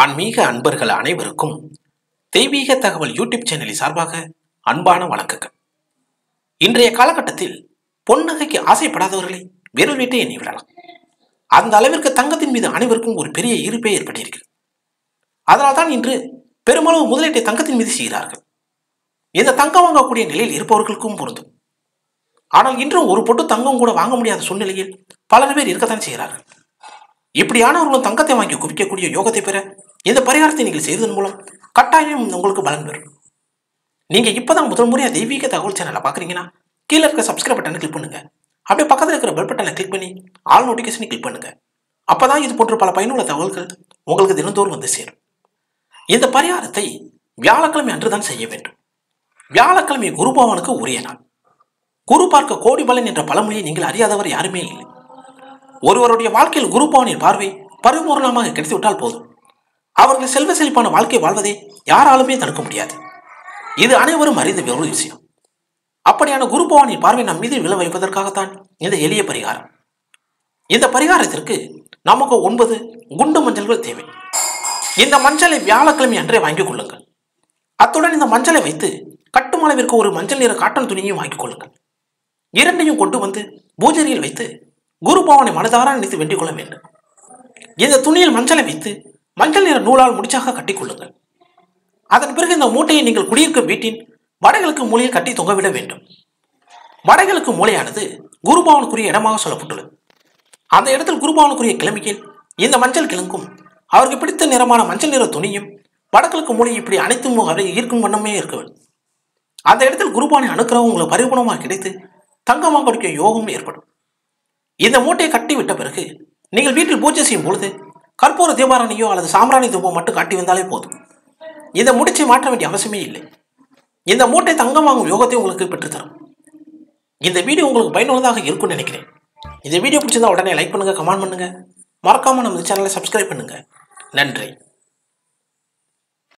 ஆன்மீக அன்பர்கள் அனைவருக்கும் தெய்வீக தகவல் யூடியூப் சேனலில் சார்பாக அன்பான வணக்கங்கள். இன்றைய காலகட்டத்தில் பொன்னகைக்கு ஆசைப்படாதவர்களை வேறொரு வீட்டை எண்ணி விடலாம். அந்த அளவிற்கு தங்கத்தின் மீது அனைவருக்கும் ஒரு பெரிய ஈர்ப்பே ஏற்பட்டிருக்கிறது. அதனால்தான் இன்று பெருமளவு முதலீட்டை தங்கத்தின் மீது செய்கிறார்கள். இந்த தங்கம் வாங்கக்கூடிய நிலையில் இருப்பவர்களுக்கும் பொருந்தும். ஆனால் இன்றும் ஒரு பொட்டு தங்கம் கூட வாங்க முடியாத சூழ்நிலையில் பல பேர் இருக்கத்தான் செய்கிறார்கள். இப்படியானவர்களும் தங்கத்தை வாங்கி குவிக்கக்கூடிய யோகத்தை பெற இந்த பரிகாரத்தை நீங்கள் செய்வதன் மூலம் கட்டாயம் உங்களுக்கு பலன் பெறும். நீங்கள் இப்போ தான் முதல் முறையாக தெய்வீக தகவல் சேனலை பார்க்குறீங்கன்னா கீழே இருக்க சப்ஸ்கிரைப் பட்டனை கிளிக் பண்ணுங்கள். அப்படியே பக்கத்தில் இருக்கிற பெல் பட்டனை கிளிக் பண்ணி ஆல் நோட்டிஃபிகேஷனை கிளிக் பண்ணுங்கள். அப்போ தான் இது போன்ற பல பயனுள்ள தகவல்கள் உங்களுக்கு தினந்தோறும் வந்து சேரும். இந்த பரிகாரத்தை வியாழக்கிழமை அன்று தான் செய்ய வேண்டும். வியாழக்கிழமை குரு பகவானுக்கு உரிய நாள். குரு பார்க்க கோடி பலன் என்ற பழமொழியை நீங்கள் அறியாதவர் யாருமே இல்லை. ஒருவருடைய வாழ்க்கையில் குரு பகவானின் பார்வை பரிபூர்ணமாக கிடைத்துவிட்டால் போதும், அவர்கள் செல்வ செழிப்பான வாழ்க்கை வாழ்வதை யாராலுமே தடுக்க முடியாது. இது அனைவரும் அறிந்த ஒரு விஷயம். அப்படியான குரு பகவானின் பார்வை நம் மீது விழ வைப்பதற்காகத்தான் இந்த எளிய பரிகாரம். இந்த பரிகாரத்திற்கு நமக்கு 9 குண்டு மஞ்சள்கள் தேவை. இந்த மஞ்சளை வியாழக்கிழமை அன்றே வாங்கிக் கொள்ளுங்கள். அத்துடன் இந்த மஞ்சளை வைத்து கட்டுமாளவிற்கு ஒரு மஞ்சள் நிற காட்டன் துணியையும் வாங்கிக் கொள்ளுங்கள். இரண்டையும் கொண்டு வந்து பூஜரியில் வைத்து குரு பகவானை மனதார நினைத்து வேண்டிக் கொள்ள வேண்டும். இந்த துணியில் மஞ்சளை வைத்து மஞ்சள் நிற நூலால் முடிச்சாக கட்டிக்கொள்ளுங்கள். அதன் பிறகு இந்த மூட்டையை நீங்கள் குடியிருக்கும் வீட்டின் வடகிழக்கு மூலையில் கட்டி தொங்கவிட வேண்டும். வடகிழக்கு மூலையானது குரு பகவானுக்குரிய இடமாக சொல்லப்பட்டுள்ளது. அந்த இடத்தில் குரு பகவானுக்குரிய கிழமையில் இந்த மஞ்சள் கிழங்கும் அவருக்கு பிடித்த நிறமான மஞ்சள் நிற துணியும் வடகிழக்கு மூலையை இப்படி அனைத்தும் அவரை ஈர்க்கும் வண்ணமே இருக்க வேண்டும். அந்த இடத்தில் குரு பகவானை அனுக்கிரகம் உங்களுக்கு பரிபூர்ணமாக கிடைத்து தங்கமாக கொடுக்க யோகம் ஏற்படும். இந்த மூட்டையை கட்டி விட்ட பிறகு நீங்கள் வீட்டில் பூஜை செய்யும் பொழுது கற்பூர தீபாரணையோ அல்லது சாம்பிராணி தூபம் மட்டும் காட்டி வந்தாலே போதும். இதை முடிச்சை மாற்ற வேண்டிய அவசியமே இல்லை. இந்த மூட்டை தங்கம் வாங்கும் யோகத்தை உங்களுக்கு பெற்றுத்தரும். இந்த வீடியோ உங்களுக்கு பயனுள்ளதாக இருக்கும்னு நினைக்கிறேன். இந்த வீடியோ பிடிச்சிருந்தா உடனே லைக் பண்ணுங்கள், கமெண்ட் பண்ணுங்கள். மறக்காமல் நம்ம சேனலை சப்ஸ்கிரைப் பண்ணுங்கள். நன்றி.